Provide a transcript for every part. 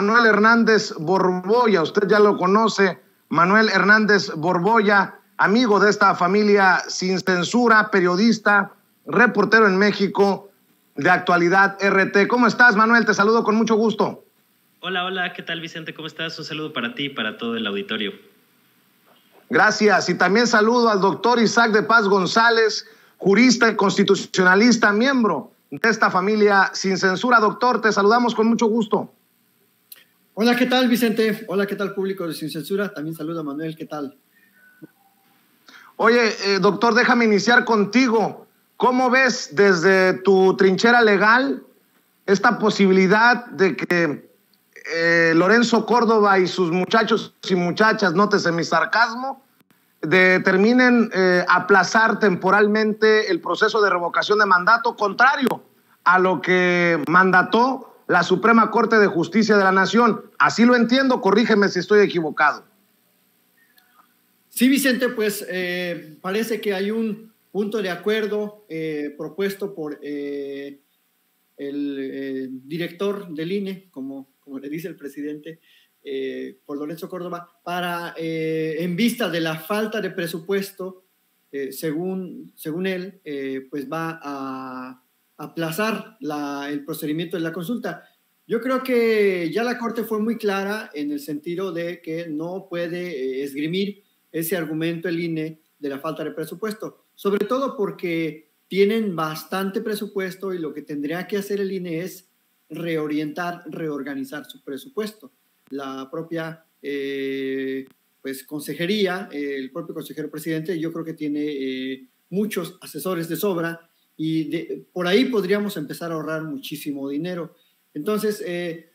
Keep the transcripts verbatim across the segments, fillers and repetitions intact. Manuel Hernández Borbolla, usted ya lo conoce, Manuel Hernández Borbolla, amigo de esta familia Sin Censura, periodista, reportero en México de Actualidad R T. ¿Cómo estás, Manuel? Te saludo con mucho gusto. Hola, hola, ¿qué tal, Vicente? ¿Cómo estás? Un saludo para ti y para todo el auditorio. Gracias, y también saludo al doctor Isaac de Paz González, jurista y constitucionalista, miembro de esta familia Sin Censura. Doctor, te saludamos con mucho gusto. Hola, ¿qué tal, Vicente? Hola, ¿qué tal, público de Sin Censura? También saludo a Manuel, ¿qué tal? Oye, eh, doctor, déjame iniciar contigo. ¿Cómo ves desde tu trinchera legal esta posibilidad de que Eh, Lorenzo Córdoba y sus muchachos y muchachas, nótese mi sarcasmo, determinen eh, aplazar temporalmente el proceso de revocación de mandato, contrario a lo que mandató la Suprema Corte de Justicia de la Nación? Así lo entiendo, corrígeme si estoy equivocado. Sí, Vicente, pues eh, parece que hay un punto de acuerdo eh, propuesto por eh, el eh, director del I N E, como como le dice el presidente, eh, por Lorenzo Córdoba, para, eh, en vista de la falta de presupuesto, eh, según, según él, eh, pues va a aplazar la, el procedimiento de la consulta. Yo creo que ya la Corte fue muy clara en el sentido de que no puede eh, esgrimir ese argumento el I N E de la falta de presupuesto, sobre todo porque tienen bastante presupuesto y lo que tendría que hacer el I N E es reorientar, reorganizar su presupuesto. La propia eh, pues, consejería, eh, el propio consejero presidente, yo creo que tiene eh, muchos asesores de sobra y de, por ahí podríamos empezar a ahorrar muchísimo dinero. Entonces, eh,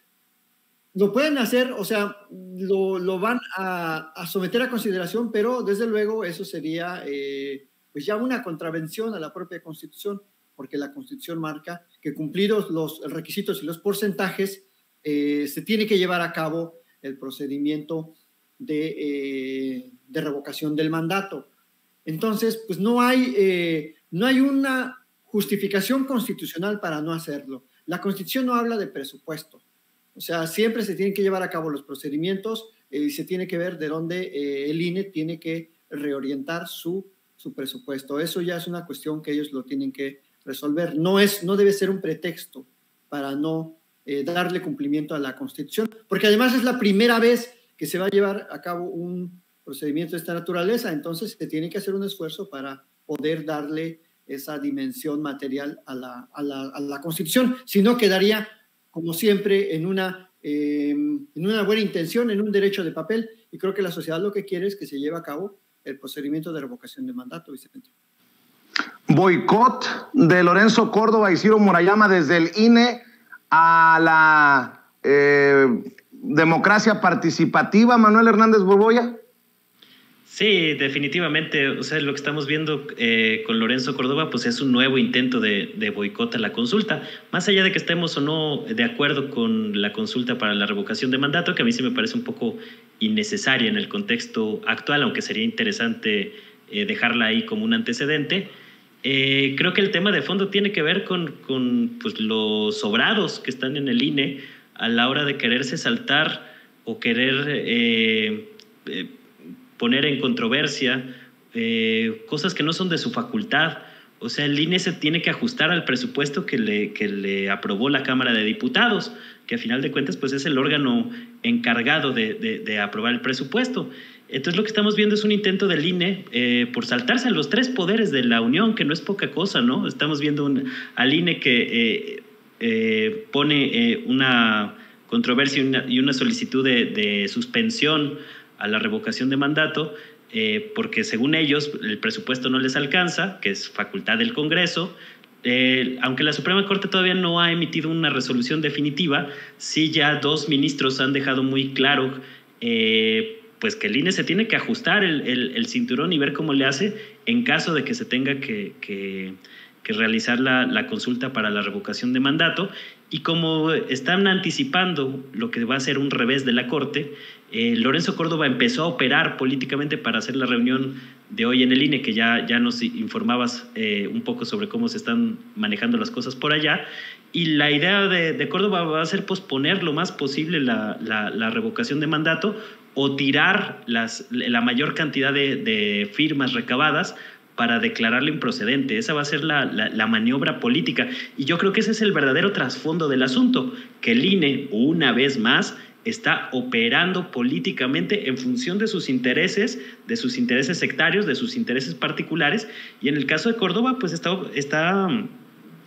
lo pueden hacer, o sea, lo, lo van a, a someter a consideración, pero desde luego eso sería eh, pues ya una contravención a la propia Constitución, porque la Constitución marca que cumplidos los requisitos y los porcentajes, eh, se tiene que llevar a cabo el procedimiento de, eh, de revocación del mandato. Entonces, pues no hay, eh, no hay una justificación constitucional para no hacerlo. La Constitución no habla de presupuesto. O sea, siempre se tienen que llevar a cabo los procedimientos eh, y se tiene que ver de dónde eh, el I N E tiene que reorientar su, su presupuesto. Eso ya es una cuestión que ellos lo tienen que resolver. No es, no debe ser un pretexto para no eh, darle cumplimiento a la Constitución, porque además es la primera vez que se va a llevar a cabo un procedimiento de esta naturaleza, entonces se tiene que hacer un esfuerzo para poder darle esa dimensión material a la, a la, a la Constitución, si no quedaría, como siempre, en una, eh, en una buena intención, en un derecho de papel, y creo que la sociedad lo que quiere es que se lleve a cabo el procedimiento de revocación de mandato, Vicente. Boicot de Lorenzo Córdoba y Ciro Murayama desde el I N E a la eh, democracia participativa, Manuel Hernández Borbolla. Sí, definitivamente. O sea, lo que estamos viendo eh, con Lorenzo Córdoba pues es un nuevo intento de, de boicot a la consulta. Más allá de que estemos o no de acuerdo con la consulta para la revocación de mandato, que a mí sí me parece un poco innecesaria en el contexto actual, aunque sería interesante eh, dejarla ahí como un antecedente. Eh, creo que el tema de fondo tiene que ver con, con pues, los sobrados que están en el I N E a la hora de quererse saltar o querer eh, eh, poner en controversia eh, cosas que no son de su facultad. O sea, el I N E se tiene que ajustar al presupuesto que le, que le aprobó la Cámara de Diputados, que a final de cuentas pues, es el órgano encargado de, de, de aprobar el presupuesto. Entonces lo que estamos viendo es un intento del I N E eh, por saltarse a los tres poderes de la Unión, que no es poca cosa, ¿no? Estamos viendo un, al I N E que eh, eh, pone eh, una controversia y una, y una solicitud de, de suspensión a la revocación de mandato, eh, porque según ellos el presupuesto no les alcanza, que es facultad del Congreso. Eh, aunque la Suprema Corte todavía no ha emitido una resolución definitiva, sí ya dos ministros han dejado muy claro eh, pues que el I N E se tiene que ajustar el, el, el cinturón y ver cómo le hace en caso de que se tenga que, que, que realizar la, la consulta para la revocación de mandato. Y como están anticipando lo que va a ser un revés de la Corte, eh, Lorenzo Córdoba empezó a operar políticamente para hacer la reunión de hoy en el I N E, que ya, ya nos informabas eh, un poco sobre cómo se están manejando las cosas por allá, y la idea de, de Córdoba va a ser posponer lo más posible la, la, la revocación de mandato o tirar las, la mayor cantidad de, de firmas recabadas para declararlo improcedente. Esa va a ser la, la, la maniobra política. Y yo creo que ese es el verdadero trasfondo del asunto, que el I N E, una vez más, está operando políticamente en función de sus intereses, de sus intereses sectarios, de sus intereses particulares. Y en el caso de Córdoba, pues está, está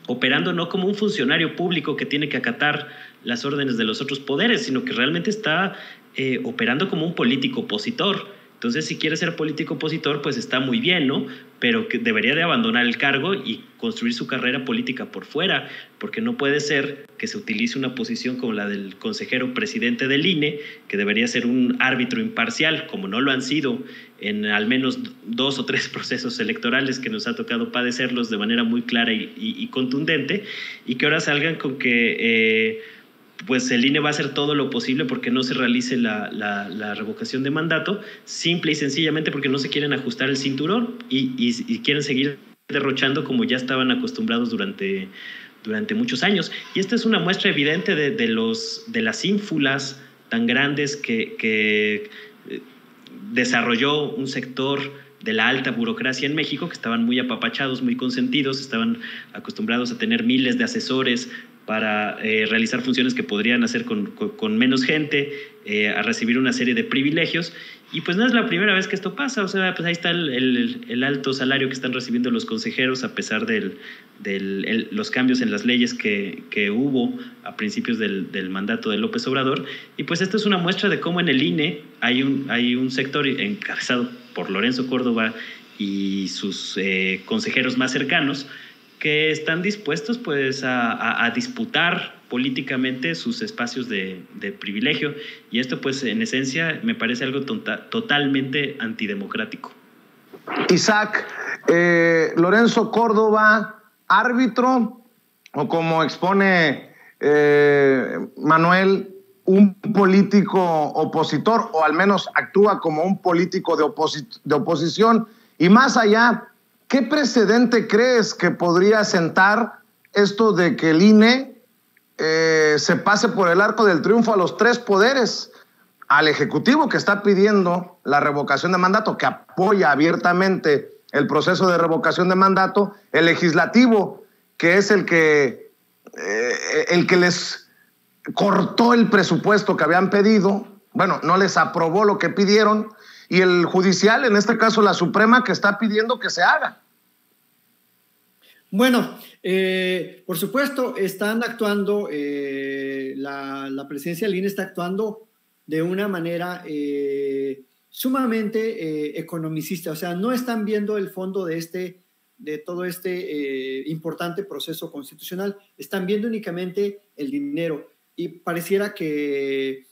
operando no como un funcionario público que tiene que acatar las órdenes de los otros poderes, sino que realmente está eh, operando como un político opositor. Entonces, si quiere ser político opositor, pues está muy bien, ¿no? Pero que debería de abandonar el cargo y construir su carrera política por fuera, porque no puede ser que se utilice una posición como la del consejero presidente del I N E, que debería ser un árbitro imparcial, como no lo han sido en al menos dos o tres procesos electorales que nos ha tocado padecerlos de manera muy clara y, y, y contundente, y que ahora salgan con que... Eh, pues el I N E va a hacer todo lo posible porque no se realice la, la, la revocación de mandato, simple y sencillamente porque no se quieren ajustar el cinturón y, y, y quieren seguir derrochando como ya estaban acostumbrados durante, durante muchos años. Y esta es una muestra evidente de, de, los, de las ínfulas tan grandes que, que desarrolló un sector de la alta burocracia en México, que estaban muy apapachados, muy consentidos, estaban acostumbrados a tener miles de asesores para eh, realizar funciones que podrían hacer con, con, con menos gente, eh, a recibir una serie de privilegios. Y pues no es la primera vez que esto pasa. O sea, pues ahí está el, el, el alto salario que están recibiendo los consejeros a pesar de los cambios en las leyes que, que hubo a principios del, del mandato de López Obrador. Y pues esta es una muestra de cómo en el I N E hay un, hay un sector encabezado por Lorenzo Córdoba y sus eh, consejeros más cercanos, que están dispuestos pues a, a, a disputar políticamente sus espacios de, de privilegio, y esto pues en esencia me parece algo tonta, totalmente antidemocrático. Isaac, eh, Lorenzo Córdoba, árbitro, o como expone eh, Manuel, un político opositor, o al menos actúa como un político de, oposi- de oposición, y más allá, ¿qué precedente crees que podría sentar esto de que el I N E eh, se pase por el arco del triunfo a los tres poderes? Al Ejecutivo, que está pidiendo la revocación de mandato, que apoya abiertamente el proceso de revocación de mandato; el Legislativo, que es el que, eh, el que les cortó el presupuesto que habían pedido, bueno, no les aprobó lo que pidieron; y el judicial, en este caso la Suprema, que está pidiendo que se haga. Bueno, eh, por supuesto, están actuando, eh, la, la presencia del I N E está actuando de una manera eh, sumamente eh, economicista. O sea, no están viendo el fondo de, este, de todo este eh, importante proceso constitucional, están viendo únicamente el dinero, y pareciera que...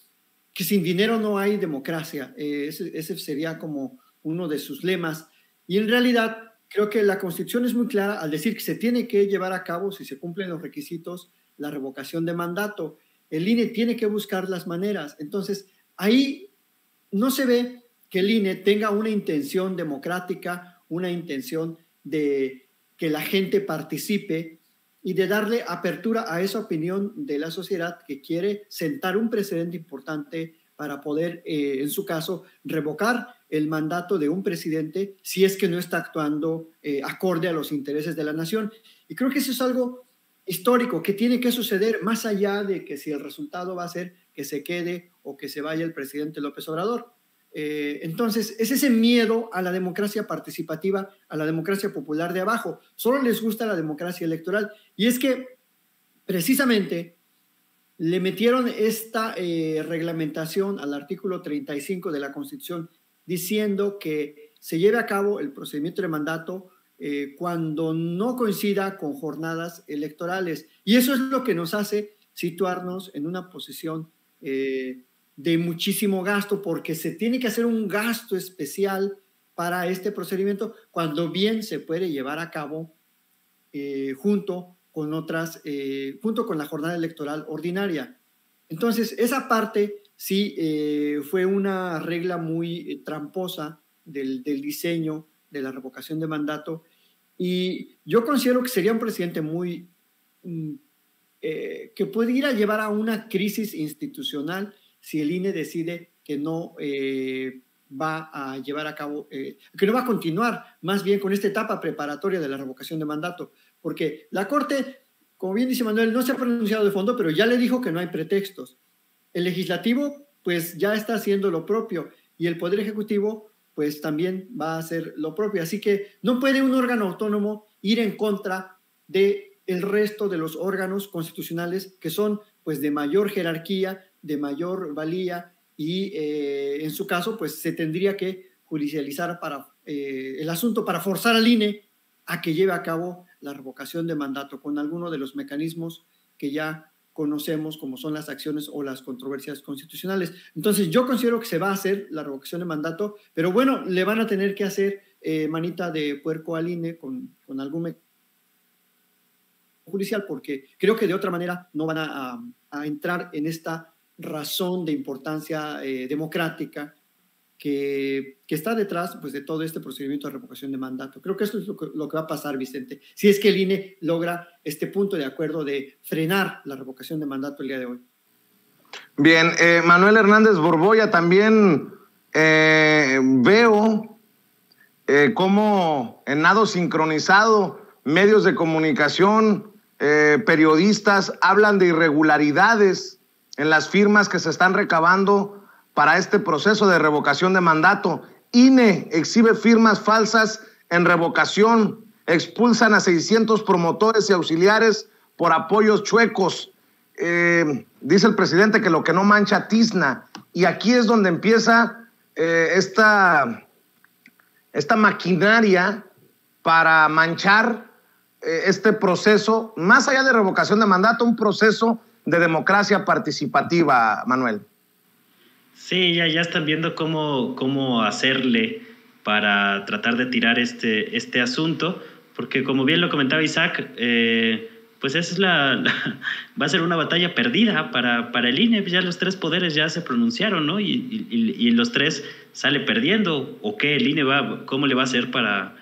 que sin dinero no hay democracia. Eh, ese, ese sería como uno de sus lemas. Y en realidad creo que la Constitución es muy clara al decir que se tiene que llevar a cabo, si se cumplen los requisitos, la revocación de mandato. El I N E tiene que buscar las maneras. Entonces, ahí no se ve que el I N E tenga una intención democrática, una intención de que la gente participe y de darle apertura a esa opinión de la sociedad que quiere sentar un precedente importante para poder, eh, en su caso, revocar el mandato de un presidente si es que no está actuando eh, acorde a los intereses de la nación. Y creo que eso es algo histórico que tiene que suceder, más allá de que si el resultado va a ser que se quede o que se vaya el presidente López Obrador. Eh, entonces, es ese miedo a la democracia participativa, a la democracia popular de abajo. Solo les gusta la democracia electoral. Y es que, precisamente, le metieron esta eh, reglamentación al artículo treinta y cinco de la Constitución, diciendo que se lleve a cabo el procedimiento de mandato eh, cuando no coincida con jornadas electorales. Y eso es lo que nos hace situarnos en una posición eh, de muchísimo gasto, porque se tiene que hacer un gasto especial para este procedimiento, cuando bien se puede llevar a cabo eh, junto con otras, eh, junto con la jornada electoral ordinaria. Entonces, esa parte sí eh, fue una regla muy eh, tramposa del, del diseño de la revocación de mandato, y yo considero que sería un presidente muy mm, eh, que pudiera llevar a una crisis institucional si el I N E decide que no eh, va a llevar a cabo, eh, que no va a continuar más bien con esta etapa preparatoria de la revocación de mandato, porque la Corte, como bien dice Manuel, no se ha pronunciado de fondo, pero ya le dijo que no hay pretextos. El Legislativo, pues, ya está haciendo lo propio, y el Poder Ejecutivo, pues, también va a hacer lo propio. Así que no puede un órgano autónomo ir en contra de el resto de los órganos constitucionales que son, pues, de mayor jerarquía, de mayor valía, y eh, en su caso, pues, se tendría que judicializar para, eh, el asunto para forzar al I N E a que lleve a cabo la revocación de mandato con alguno de los mecanismos que ya conocemos, como son las acciones o las controversias constitucionales. Entonces, yo considero que se va a hacer la revocación de mandato, pero bueno, le van a tener que hacer eh, manita de puerco al I N E con, con algún mecanismo judicial, porque creo que de otra manera no van a, a, a entrar en esta razón de importancia eh, democrática que, que está detrás, pues, de todo este procedimiento de revocación de mandato. Creo que eso es lo que, lo que va a pasar, Vicente, si es que el I N E logra este punto de acuerdo de frenar la revocación de mandato el día de hoy. Bien, eh, Manuel Hernández Borbolla, también eh, veo eh, cómo en nado sincronizado medios de comunicación, eh, periodistas, hablan de irregularidades en las firmas que se están recabando para este proceso de revocación de mandato. I N E exhibe firmas falsas en revocación, expulsan a seiscientos promotores y auxiliares por apoyos chuecos. Eh, dice el presidente que lo que no mancha tizna. Y aquí es donde empieza eh, esta, esta maquinaria para manchar eh, este proceso, más allá de revocación de mandato, un proceso de democracia participativa, Manuel. Sí, ya, ya están viendo cómo, cómo hacerle para tratar de tirar este, este asunto, porque como bien lo comentaba Isaac, eh, pues esa es la, la, va a ser una batalla perdida para, para el I N E. Ya los tres poderes ya se pronunciaron, ¿no? Y, y, y los tres sale perdiendo, ¿o qué? ¿El I N E va, cómo le va a hacer para,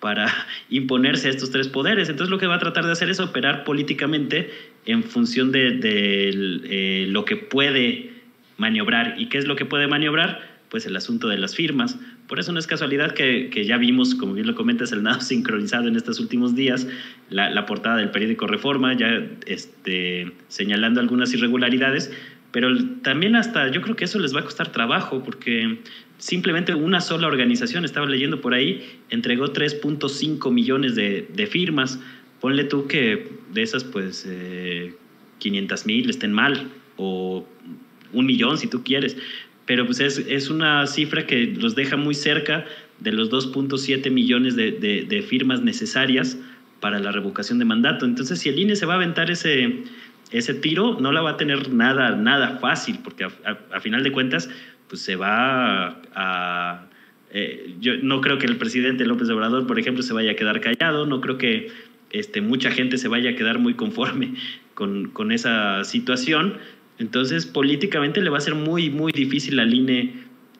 para imponerse a estos tres poderes? Entonces lo que va a tratar de hacer es operar políticamente en función de, de eh, lo que puede maniobrar. ¿Y qué es lo que puede maniobrar? Pues el asunto de las firmas. Por eso no es casualidad que, que ya vimos, como bien lo comentas, el nado sincronizado en estos últimos días, la, la portada del periódico Reforma, ya este, señalando algunas irregularidades, pero también hasta yo creo que eso les va a costar trabajo, porque simplemente una sola organización, estaba leyendo por ahí, entregó tres punto cinco millones de, de firmas. Ponle tú que de esas, pues, eh, quinientas mil estén mal, o un millón si tú quieres, pero pues es, es una cifra que los deja muy cerca de los dos punto siete millones de, de, de firmas necesarias para la revocación de mandato. Entonces, si el I N E se va a aventar ese, ese tiro, no la va a tener nada, nada fácil, porque a, a, a final de cuentas, pues se va a... a eh, yo no creo que el presidente López Obrador, por ejemplo, se vaya a quedar callado, no creo que este, mucha gente se vaya a quedar muy conforme con, con esa situación. Entonces, políticamente le va a ser muy, muy difícil al I N E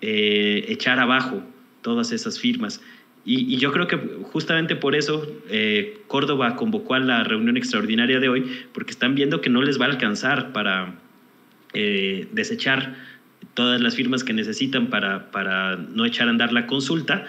eh, echar abajo todas esas firmas. Y, y yo creo que justamente por eso eh, Córdoba convocó a la reunión extraordinaria de hoy, porque están viendo que no les va a alcanzar para eh, desechar todas las firmas que necesitan para, para no echar a andar la consulta,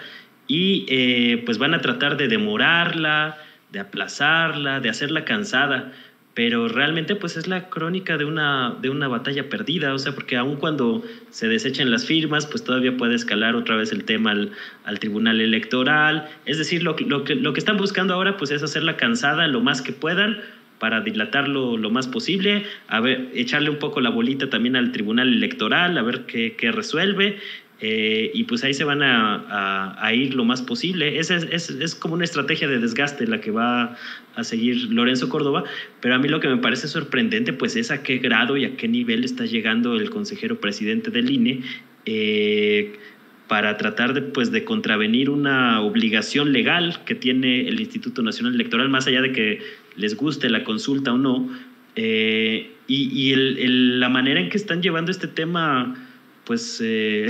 y eh, pues van a tratar de demorarla, de aplazarla, de hacerla cansada. Pero realmente, pues, es la crónica de una, de una batalla perdida, o sea, porque aun cuando se desechen las firmas, pues todavía puede escalar otra vez el tema al, al tribunal electoral. Es decir, lo, lo, que, lo que están buscando ahora, pues, es hacerla cansada lo más que puedan para dilatarlo lo más posible, a ver, echarle un poco la bolita también al tribunal electoral, a ver qué, qué resuelve, eh, y pues ahí se van a, a, a ir lo más posible. Es, es, es como una estrategia de desgaste la que va a seguir Lorenzo Córdoba, pero a mí lo que me parece sorprendente, pues, es a qué grado y a qué nivel está llegando el consejero presidente del I N E eh, para tratar de, pues, de contravenir una obligación legal que tiene el Instituto Nacional Electoral, más allá de que les guste la consulta o no, eh, y, y el, el, la manera en que están llevando este tema, pues eh,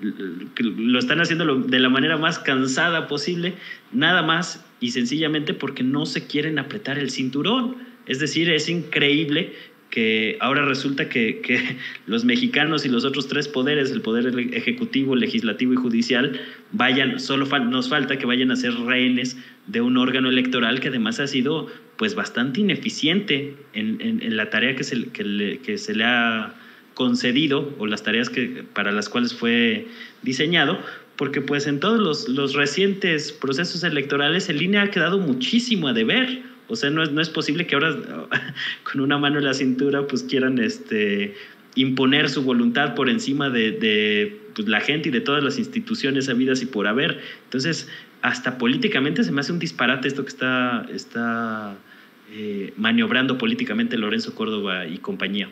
lo están haciendo de la manera más cansada posible, nada más y sencillamente porque no se quieren apretar el cinturón. Es decir, es increíble que ahora resulta que, que los mexicanos y los otros tres poderes, el poder ejecutivo, legislativo y judicial, vayan, solo fal- nos falta que vayan a ser rehenes de un órgano electoral que además ha sido pues bastante ineficiente en, en, en la tarea que se, que, le, que se le ha concedido, o las tareas que, para las cuales fue diseñado, porque pues en todos los, los recientes procesos electorales el I N E ha quedado muchísimo a deber. O sea, no es, no es posible que ahora con una mano en la cintura pues quieran este, imponer su voluntad por encima de, de pues, la gente y de todas las instituciones habidas y por haber. Entonces, hasta políticamente se me hace un disparate esto que está, está eh, maniobrando políticamente Lorenzo Córdoba y compañía.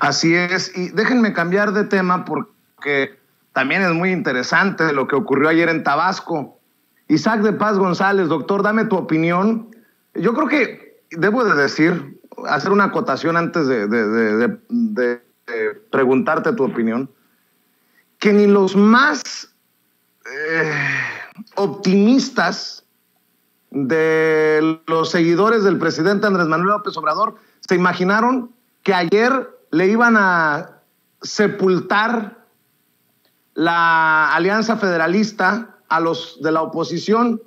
Así es, y déjenme cambiar de tema porque también es muy interesante lo que ocurrió ayer en Tabasco. Isaac de Paz González, doctor, dame tu opinión. Yo creo que debo de decir, hacer una acotación antes de, de, de, de, de, de preguntarte tu opinión, que ni los más eh, optimistas de los seguidores del presidente Andrés Manuel López Obrador se imaginaron que ayer le iban a sepultar la Alianza Federalista a los de la oposición,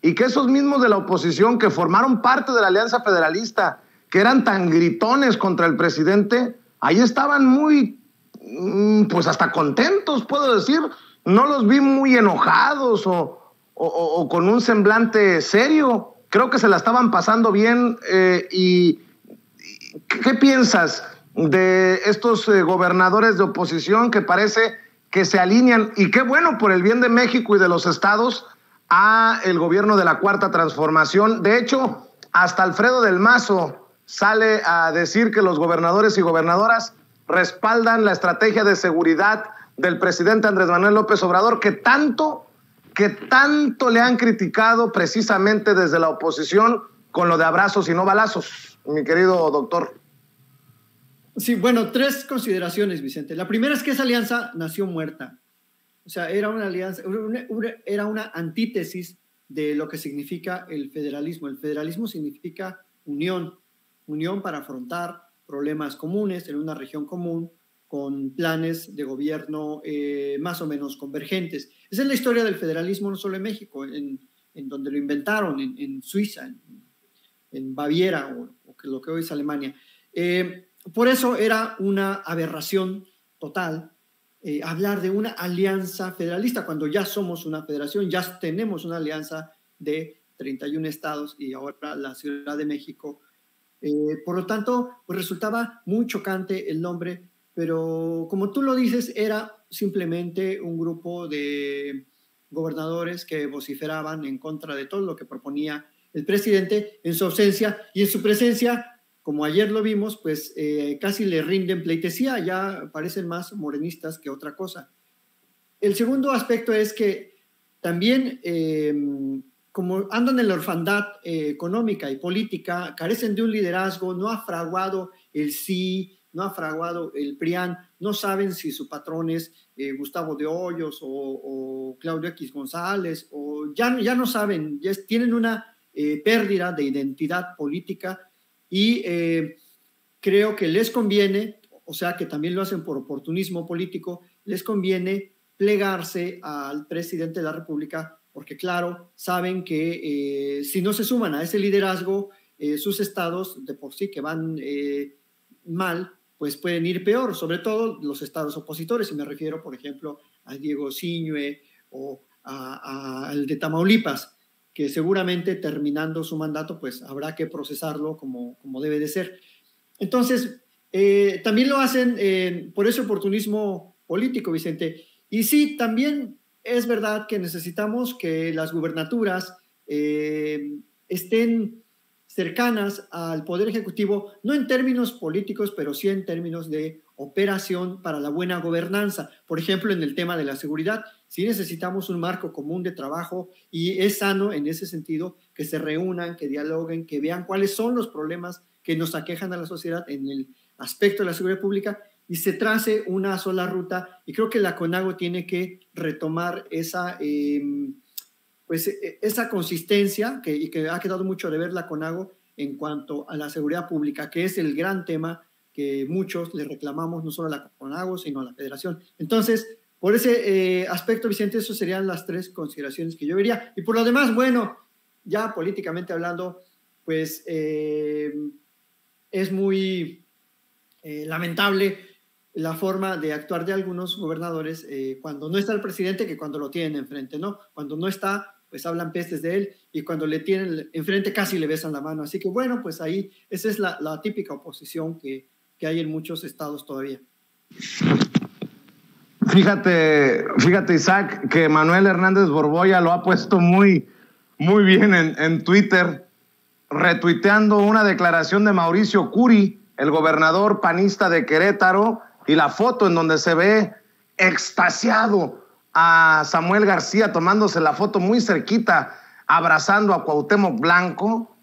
y que esos mismos de la oposición que formaron parte de la Alianza Federalista, que eran tan gritones contra el presidente, ahí estaban muy, pues hasta contentos, puedo decir. No los vi muy enojados o, o, o con un semblante serio. Creo que se la estaban pasando bien. Eh, y, y ¿qué piensas de estos eh, gobernadores de oposición que parece que se alinean, y qué bueno por el bien de México y de los estados, a el gobierno de la Cuarta Transformación? De hecho, hasta Alfredo del Mazo sale a decir que los gobernadores y gobernadoras respaldan la estrategia de seguridad del presidente Andrés Manuel López Obrador, que tanto, que tanto le han criticado precisamente desde la oposición con lo de abrazos y no balazos, mi querido doctor. Sí, bueno, tres consideraciones, Vicente. La primera es que esa alianza nació muerta. O sea, era una alianza, una, una, era una antítesis de lo que significa el federalismo. El federalismo significa unión, unión para afrontar problemas comunes en una región común con planes de gobierno eh, más o menos convergentes. Esa es la historia del federalismo, no solo en México, en, en donde lo inventaron, en, en Suiza, en, en Baviera, o, o que lo que hoy es Alemania. Eh, Por eso era una aberración total eh, hablar de una alianza federalista cuando ya somos una federación, ya tenemos una alianza de treinta y un estados y ahora la Ciudad de México. Eh, por lo tanto, pues resultaba muy chocante el nombre, pero como tú lo dices, era simplemente un grupo de gobernadores que vociferaban en contra de todo lo que proponía el presidente en su ausencia, y en su presencia, como ayer lo vimos, pues eh, casi le rinden pleitesía, ya parecen más morenistas que otra cosa. El segundo aspecto es que también, eh, como andan en la orfandad eh, económica y política, carecen de un liderazgo, no ha fraguado el sí, no ha fraguado el PRIAN, no saben si su patrón es eh, Gustavo de Hoyos o, o Claudio X. González, o ya, ya no saben, ya tienen una eh, pérdida de identidad política. Y eh, creo que les conviene, o sea que también lo hacen por oportunismo político, les conviene plegarse al presidente de la República porque, claro, saben que eh, si no se suman a ese liderazgo, eh, sus estados de por sí que van eh, mal, pues pueden ir peor, sobre todo los estados opositores, y me refiero, por ejemplo, a Diego Siñué o al de Tamaulipas, que seguramente terminando su mandato pues habrá que procesarlo como, como debe de ser. Entonces, eh, también lo hacen eh, por ese oportunismo político, Vicente. Y sí, también es verdad que necesitamos que las gubernaturas eh, estén cercanas al Poder Ejecutivo, no en términos políticos, pero sí en términos de operación para la buena gobernanza. Por ejemplo, en el tema de la seguridad, sí necesitamos un marco común de trabajo, y es sano en ese sentido que se reúnan, que dialoguen, que vean cuáles son los problemas que nos aquejan a la sociedad en el aspecto de la seguridad pública y se trace una sola ruta. Y creo que la CONAGO tiene que retomar esa, eh, pues esa consistencia que, y que ha quedado mucho de ver la CONAGO en cuanto a la seguridad pública, que es el gran tema que muchos le reclamamos, no solo a la CONAGO, sino a la Federación. Entonces, por ese eh, aspecto, Vicente, esas serían las tres consideraciones que yo vería. Y por lo demás, bueno, ya políticamente hablando, pues eh, es muy eh, lamentable la forma de actuar de algunos gobernadores eh, cuando no está el presidente, que cuando lo tienen enfrente, ¿no? Cuando no está, pues hablan pestes de él, y cuando le tienen enfrente casi le besan la mano. Así que bueno, pues ahí esa es la, la típica oposición que, que hay en muchos estados todavía. Fíjate, fíjate, Isaac, que Manuel Hernández Borbolla lo ha puesto muy, muy bien en, en Twitter, retuiteando una declaración de Mauricio Curi, el gobernador panista de Querétaro, y la foto en donde se ve extasiado a Samuel García tomándose la foto muy cerquita, abrazando a Cuauhtémoc Blanco,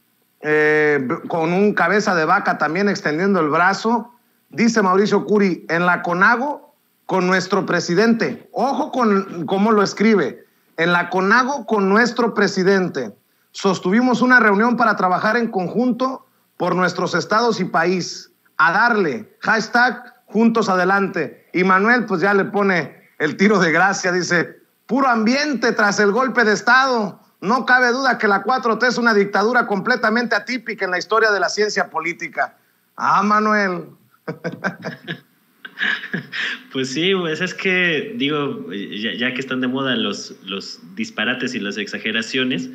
eh, con un cabeza de vaca también extendiendo el brazo. Dice Mauricio Curi, en la CONAGO con nuestro presidente. Ojo con cómo lo escribe. En la CONAGO con nuestro presidente. Sostuvimos una reunión para trabajar en conjunto por nuestros estados y país. A darle. Hashtag juntos adelante. Y Manuel pues ya le pone el tiro de gracia, dice, puro ambiente tras el golpe de Estado. No cabe duda que la cuatro T es una dictadura completamente atípica en la historia de la ciencia política. Ah, Manuel. Pues sí, pues es que, digo, ya, ya que están de moda los, los disparates y las exageraciones,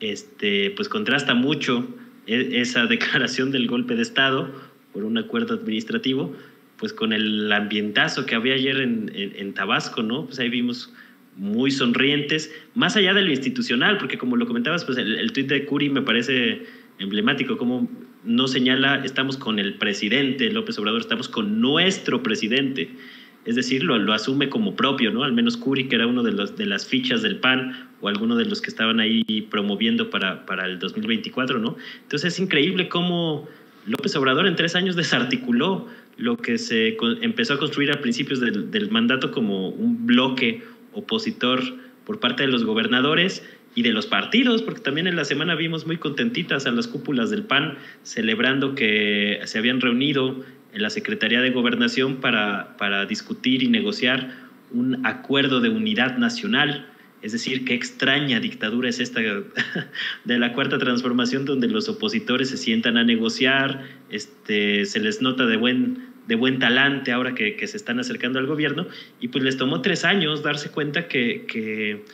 este, pues contrasta mucho esa declaración del golpe de Estado por un acuerdo administrativo, pues con el ambientazo que había ayer en, en, en Tabasco, ¿no? Pues ahí vimos muy sonrientes, más allá de lo institucional, porque como lo comentabas, pues el, el tuit de Curi me parece emblemático, como no señala, estamos con el presidente López Obrador, estamos con nuestro presidente, es decir, lo, lo asume como propio, ¿no? Al menos Curi, que era uno de, los, de las fichas del P A N o alguno de los que estaban ahí promoviendo para, para el dos mil veinticuatro, ¿no? Entonces es increíble cómo López Obrador en tres años desarticuló lo que se empezó a construir a principios del, del mandato como un bloque opositor por parte de los gobernadores y de los partidos, porque también en la semana vimos muy contentitas a las cúpulas del P A N celebrando que se habían reunido en la Secretaría de Gobernación para, para discutir y negociar un acuerdo de unidad nacional. Es decir, qué extraña dictadura es esta de la Cuarta Transformación, donde los opositores se sientan a negociar, este, se les nota de buen, de buen talante ahora que, que se están acercando al gobierno, y pues les tomó tres años darse cuenta que, que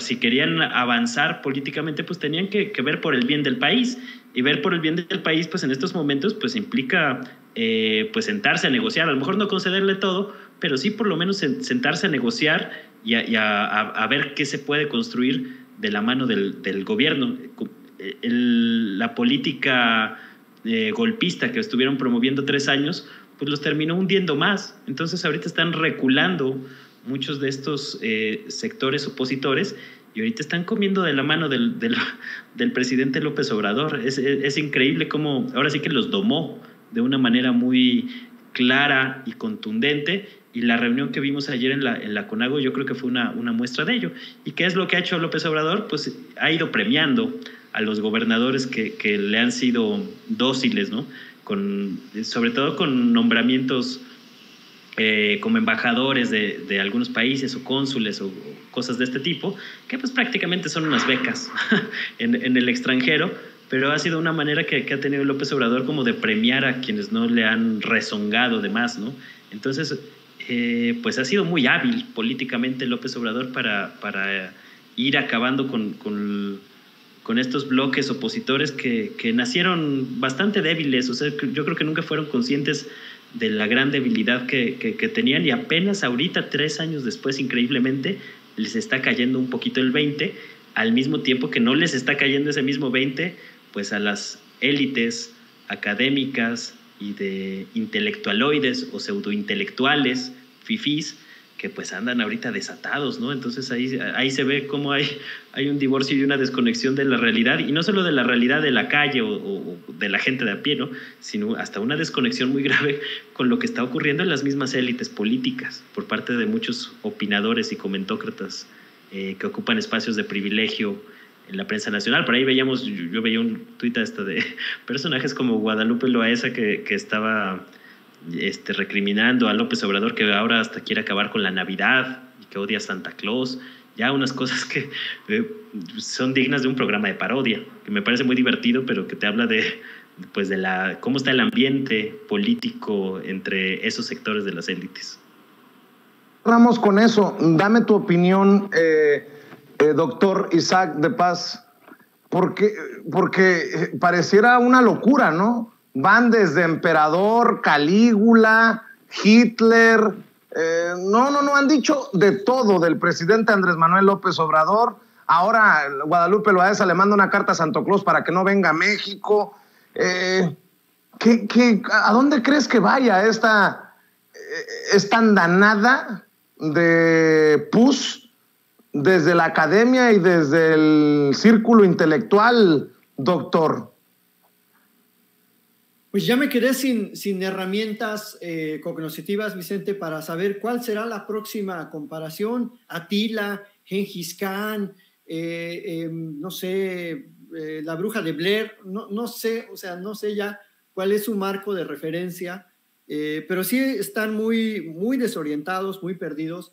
si querían avanzar políticamente, pues tenían que, que ver por el bien del país, y ver por el bien del país, pues en estos momentos, pues implica eh, pues sentarse a negociar, a lo mejor no concederle todo, pero sí por lo menos sentarse a negociar, y, a, y a, a ver qué se puede construir de la mano del, del gobierno. El, la política eh, golpista que estuvieron promoviendo tres años, pues los terminó hundiendo más. Entonces ahorita están reculando muchos de estos eh, sectores opositores y ahorita están comiendo de la mano del, del, del presidente López Obrador. Es, es, es increíble cómo ahora sí que los domó de una manera muy clara y contundente, y la reunión que vimos ayer en la, en la CONAGO yo creo que fue una, una muestra de ello. ¿Y qué es lo que ha hecho López Obrador? Pues ha ido premiando a los gobernadores que, que le han sido dóciles, ¿no? Con, sobre todo con nombramientos eh, como embajadores de, de algunos países o cónsules o, o cosas de este tipo, que pues prácticamente son unas becas en, en el extranjero, pero ha sido una manera que, que ha tenido López Obrador como de premiar a quienes no le han rezongado de más, ¿no? Entonces, eh, pues ha sido muy hábil políticamente López Obrador para, para ir acabando con, con, con estos bloques opositores que, que nacieron bastante débiles. O sea, yo creo que nunca fueron conscientes de la gran debilidad que, que, que tenían, y apenas ahorita, tres años después, increíblemente, les está cayendo un poquito el veinte, al mismo tiempo que no les está cayendo ese mismo veinte, pues a las élites académicas y de intelectualoides o pseudointelectuales, fifís, que pues andan ahorita desatados, ¿no? Entonces ahí, ahí se ve cómo hay, hay un divorcio y una desconexión de la realidad, y no solo de la realidad de la calle o, o de la gente de a pie, ¿no? Sino hasta una desconexión muy grave con lo que está ocurriendo en las mismas élites políticas por parte de muchos opinadores y comentócratas eh, que ocupan espacios de privilegio en la prensa nacional. Por ahí veíamos, yo, yo veía un tuit hasta de personajes como Guadalupe Loaeza que, que estaba este, recriminando a López Obrador, que ahora hasta quiere acabar con la Navidad y que odia a Santa Claus. Ya unas cosas que eh, son dignas de un programa de parodia, que me parece muy divertido, pero que te habla de, pues, de la, cómo está el ambiente político entre esos sectores de las élites. Cerramos con eso. Dame tu opinión, eh, eh, doctor Isaac de Paz, porque, porque pareciera una locura, ¿no? Van desde emperador, Calígula, Hitler... Eh, no, no, no, han dicho de todo del presidente Andrés Manuel López Obrador. Ahora Guadalupe Loaeza le manda una carta a Santo Claus para que no venga a México. Eh, ¿qué, qué, ¿A dónde crees que vaya esta, esta andanada de pus desde la academia y desde el círculo intelectual, doctor? Pues ya me quedé sin, sin herramientas eh, cognitivas, Vicente, para saber cuál será la próxima comparación. Atila, Gengis Khan, eh, eh, no sé, eh, la bruja de Blair, no, no sé, o sea, no sé ya cuál es su marco de referencia, eh, pero sí están muy, muy desorientados, muy perdidos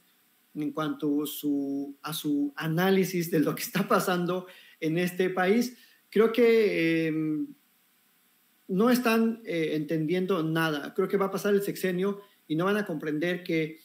en cuanto su, a su análisis de lo que está pasando en este país. Creo que... Eh, no están eh, entendiendo nada. Creo que va a pasar el sexenio y no van a comprender que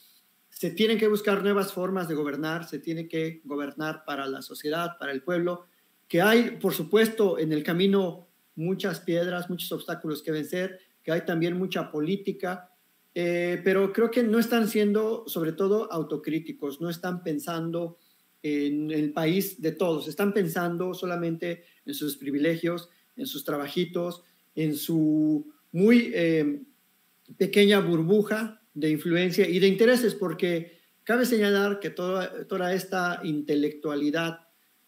se tienen que buscar nuevas formas de gobernar, se tiene que gobernar para la sociedad, para el pueblo, que hay, por supuesto, en el camino muchas piedras, muchos obstáculos que vencer, que hay también mucha política, eh, pero creo que no están siendo, sobre todo, autocríticos, no están pensando en el país de todos, están pensando solamente en sus privilegios, en sus trabajitos, en su muy eh, pequeña burbuja de influencia y de intereses, porque cabe señalar que toda, toda esta intelectualidad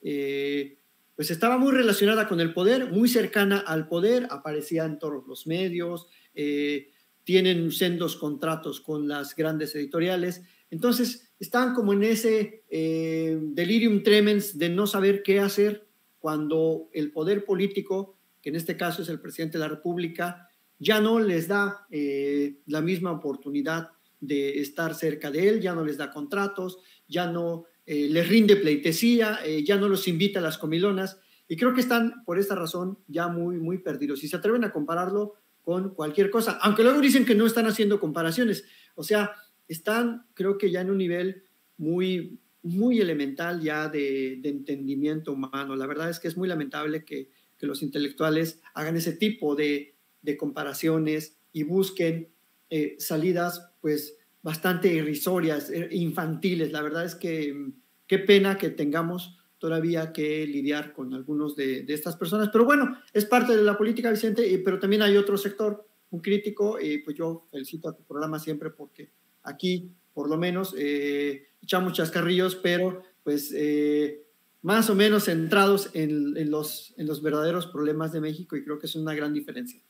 eh, pues estaba muy relacionada con el poder, muy cercana al poder, aparecía en todos los medios, eh, tienen sendos contratos con las grandes editoriales, entonces están como en ese eh, delirium tremens de no saber qué hacer cuando el poder político, que en este caso es el presidente de la República, ya no les da eh, la misma oportunidad de estar cerca de él, ya no les da contratos, ya no eh, les rinde pleitesía, eh, ya no los invita a las comilonas, y creo que están, por esta razón, ya muy, muy perdidos. Y se atreven a compararlo con cualquier cosa, aunque luego dicen que no están haciendo comparaciones. O sea, están, creo que ya en un nivel muy, muy elemental ya de, de entendimiento humano. La verdad es que es muy lamentable que que los intelectuales hagan ese tipo de, de comparaciones y busquen eh, salidas pues bastante irrisorias, infantiles. La verdad es que qué pena que tengamos todavía que lidiar con algunos de, de estas personas. Pero bueno, es parte de la política, Vicente, y, pero también hay otro sector, un crítico, y pues yo felicito a tu programa siempre porque aquí, por lo menos, eh, echamos chascarrillos, pero pues... Eh, más o menos centrados en, en, los, en los verdaderos problemas de México, y creo que es una gran diferencia.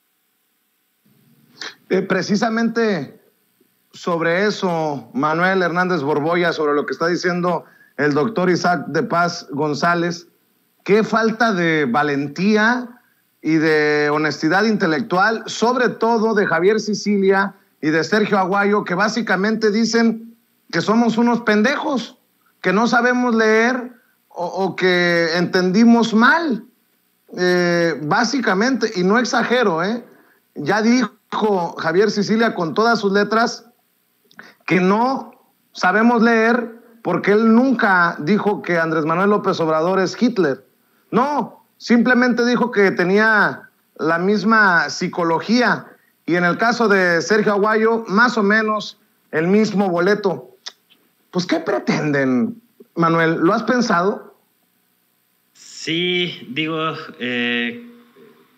Eh, precisamente sobre eso, Manuel Hernández Borbolla, sobre lo que está diciendo el doctor Isaac de Paz González, qué falta de valentía y de honestidad intelectual, sobre todo de Javier Sicilia y de Sergio Aguayo, que básicamente dicen que somos unos pendejos, que no sabemos leer, O, o que entendimos mal, eh, básicamente, y no exagero, ¿eh? Ya dijo Javier Sicilia con todas sus letras que no sabemos leer porque él nunca dijo que Andrés Manuel López Obrador es Hitler. No, simplemente dijo que tenía la misma psicología, y en el caso de Sergio Aguayo, más o menos el mismo boleto. Pues, ¿qué pretenden? Manuel, ¿lo has pensado? Sí, digo, eh,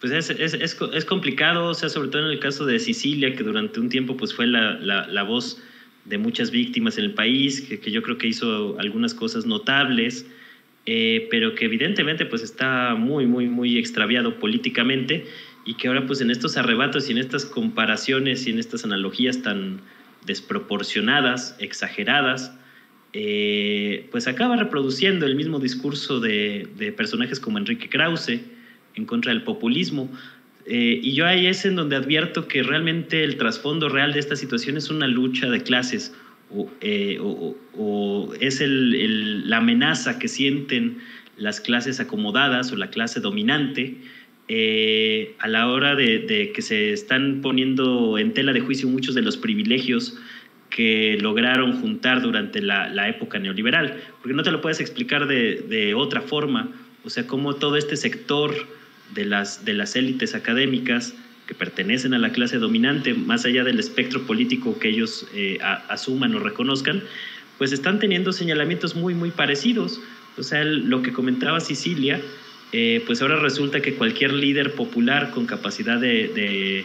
pues es, es, es, es complicado, o sea, sobre todo en el caso de Sicilia, que durante un tiempo pues fue la, la, la voz de muchas víctimas en el país, que, que yo creo que hizo algunas cosas notables, eh, pero que evidentemente pues está muy, muy, muy extraviado políticamente, y que ahora pues en estos arrebatos y en estas comparaciones y en estas analogías tan desproporcionadas, exageradas, eh, pues acaba reproduciendo el mismo discurso de, de personajes como Enrique Krauze en contra del populismo. Eh, y yo ahí es en donde advierto que realmente el trasfondo real de esta situación es una lucha de clases, o, eh, o, o es el, el, la amenaza que sienten las clases acomodadas o la clase dominante eh, a la hora de, de que se están poniendo en tela de juicio muchos de los privilegios que lograron juntar durante la, la época neoliberal, porque no te lo puedes explicar de, de otra forma. O sea, cómo todo este sector de las, de las élites académicas que pertenecen a la clase dominante, más allá del espectro político que ellos eh, a, asuman o reconozcan, pues están teniendo señalamientos muy, muy parecidos. O sea, el, lo que comentaba Sicilia, eh, pues ahora resulta que cualquier líder popular con capacidad de, de,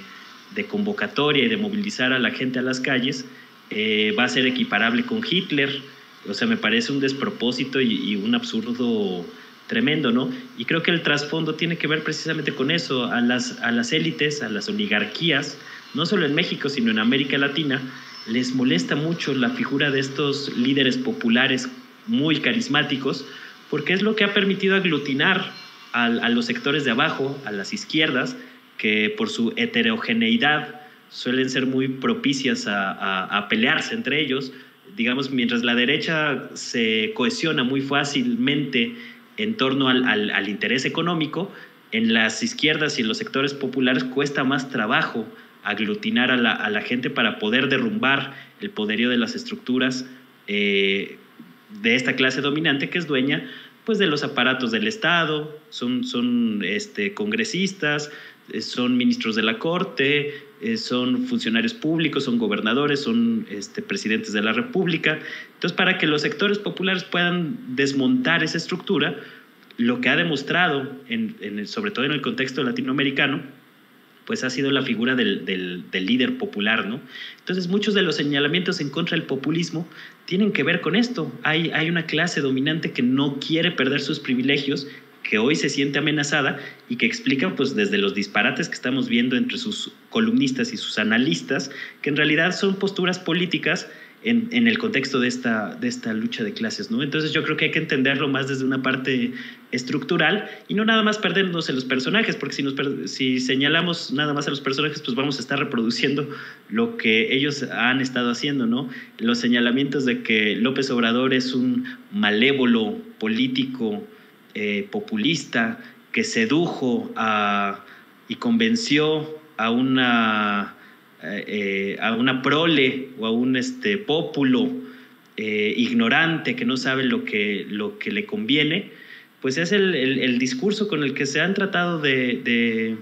de convocatoria y de movilizar a la gente a las calles eh, va a ser equiparable con Hitler. O sea, me parece un despropósito y, y un absurdo tremendo, ¿no? Y creo que el trasfondo tiene que ver precisamente con eso, a las, a las élites, a las oligarquías, no solo en México, sino en América Latina, les molesta mucho la figura de estos líderes populares muy carismáticos, porque es lo que ha permitido aglutinar a, a los sectores de abajo, a las izquierdas, que por su heterogeneidad suelen ser muy propicias a, a, a pelearse entre ellos. Digamos, mientras la derecha se cohesiona muy fácilmente en torno al, al, al interés económico, en las izquierdas y en los sectores populares cuesta más trabajo aglutinar a la, a la gente para poder derrumbar el poderío de las estructuras eh, de esta clase dominante, que es dueña pues, de los aparatos del Estado, son, son este, congresistas, son ministros de la Corte, son funcionarios públicos, son gobernadores, son este, presidentes de la República. Entonces, para que los sectores populares puedan desmontar esa estructura, lo que ha demostrado, en, en el, sobre todo en el contexto latinoamericano, pues ha sido la figura del, del, del líder popular, ¿no? Entonces, muchos de los señalamientos en contra del populismo tienen que ver con esto. Hay, hay una clase dominante que no quiere perder sus privilegios, que hoy se siente amenazada y que explica pues, desde los disparates que estamos viendo entre sus columnistas y sus analistas, que en realidad son posturas políticas en, en el contexto de esta, de esta lucha de clases, ¿no? Entonces yo creo que hay que entenderlo más desde una parte estructural y no nada más perdernos en los personajes, porque si, nos, si señalamos nada más a los personajes, pues vamos a estar reproduciendo lo que ellos han estado haciendo, ¿no? Los señalamientos de que López Obrador es un malévolo político, Eh, populista, que sedujo a, y convenció a una, eh, a una prole o a un este, pópulo eh, ignorante que no sabe lo que, lo que le conviene, pues es el, el, el discurso con el que se han tratado de, de,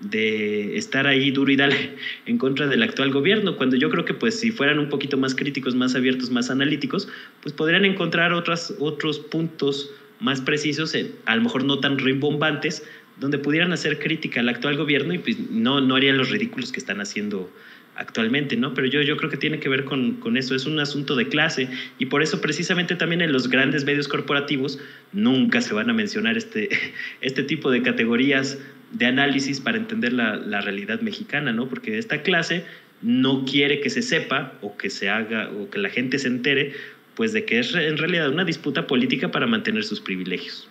de estar ahí duro y dale en contra del actual gobierno, cuando yo creo que pues, si fueran un poquito más críticos, más abiertos, más analíticos, pues podrían encontrar otras, otros puntos más precisos, a lo mejor no tan rimbombantes, donde pudieran hacer crítica al actual gobierno y pues no, no harían los ridículos que están haciendo actualmente, ¿no? Pero yo, yo creo que tiene que ver con, con eso, es un asunto de clase y por eso precisamente también en los grandes medios corporativos nunca se van a mencionar este, este tipo de categorías de análisis para entender la, la realidad mexicana, ¿no? Porque esta clase no quiere que se sepa o que se haga o que la gente se entere pues de que es en realidad una disputa política para mantener sus privilegios.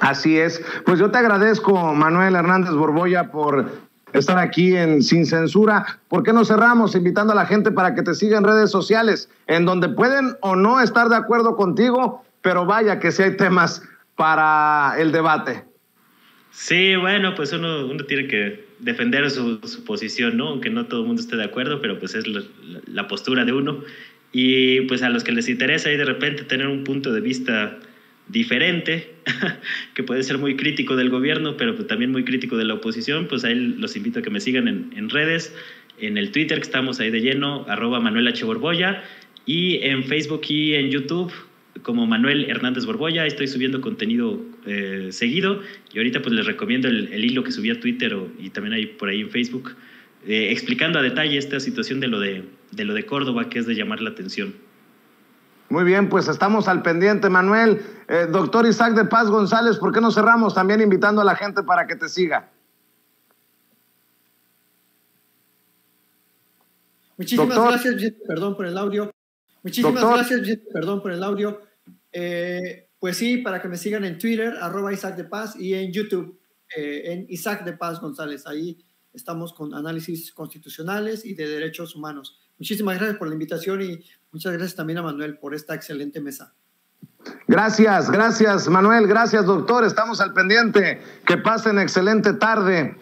Así es. Pues yo te agradezco, Manuel Hernández Borbolla, por estar aquí en Sin Censura. ¿Por qué no cerramos invitando a la gente para que te siga en redes sociales, en donde pueden o no estar de acuerdo contigo, pero vaya que sí hay temas para el debate? Sí, bueno, pues uno, uno tiene que defender su, su posición, ¿no? Aunque no todo el mundo esté de acuerdo, pero pues es la, la, la postura de uno. Y pues a los que les interesa ahí de repente tener un punto de vista diferente, que puede ser muy crítico del gobierno, pero también muy crítico de la oposición, pues ahí los invito a que me sigan en, en redes, en el Twitter, que estamos ahí de lleno, arroba Manuel H. Borbolla, y en Facebook y en YouTube, como Manuel Hernández Borbolla. Ahí estoy subiendo contenido eh, seguido, y ahorita pues les recomiendo el, el hilo que subí a Twitter o, y también ahí por ahí en Facebook, Eh, explicando a detalle esta situación de lo de, de lo de Córdoba, que es de llamar la atención. Muy bien, pues estamos al pendiente, Manuel. Eh, doctor Isaac de Paz González, ¿por qué no cerramos también invitando a la gente para que te siga? Muchísimas doctor. gracias, perdón por el audio. Muchísimas Doctor. gracias, perdón por el audio. Eh, pues sí, para que me sigan en Twitter, arroba Isaac de Paz, y en YouTube, eh, en Isaac de Paz González. Ahí estamos con análisis constitucionales y de derechos humanos. Muchísimas gracias por la invitación y muchas gracias también a Manuel por esta excelente mesa. Gracias, gracias Manuel, gracias doctor, estamos al pendiente. Que pasen excelente tarde.